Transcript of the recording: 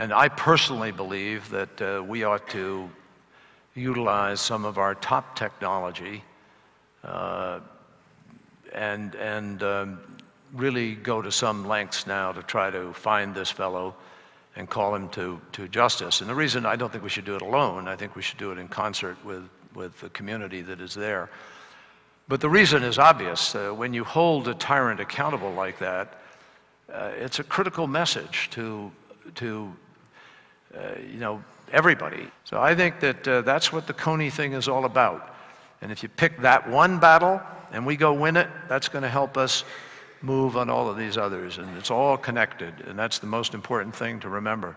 And I personally believe that we ought to utilize some of our top technology and really go to some lengths now to try to find this fellow and call him to justice. And the reason I don't think we should do it alone, I think we should do it in concert with the community that is there. But the reason is obvious. When you hold a tyrant accountable like that, it's a critical message to you know, everybody. So I think that that's what the Kony thing is all about. And if you pick that one battle and we go win it, that's going to help us move on all of these others, and it's all connected, and that's the most important thing to remember.